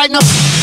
right now.